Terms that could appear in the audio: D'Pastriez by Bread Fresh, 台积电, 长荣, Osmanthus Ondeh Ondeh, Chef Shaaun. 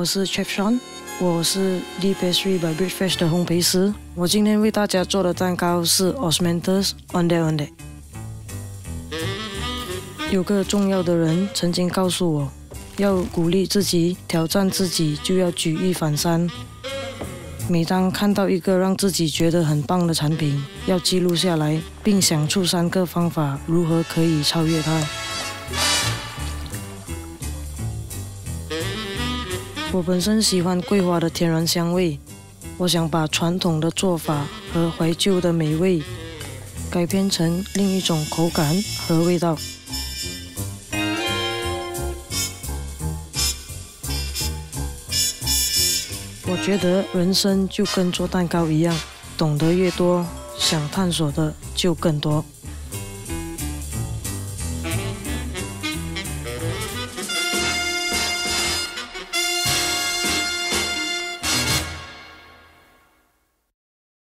我是 Chef Shaaun， 我是 D'Pastriez by Bread Fresh 的烘焙师。我今天为大家做的蛋糕是 Osmanthus Ondeh Ondeh。有个重要的人曾经告诉我，要鼓励自己、挑战自己，就要举一反三。每当看到一个让自己觉得很棒的产品，要记录下来，并想出3个方法如何可以超越它。 我本身喜欢桂花的天然香味，我想把传统的做法和怀旧的美味改编成另一种口感和味道。我觉得人生就跟做蛋糕一样，懂得越多，想探索的就更多。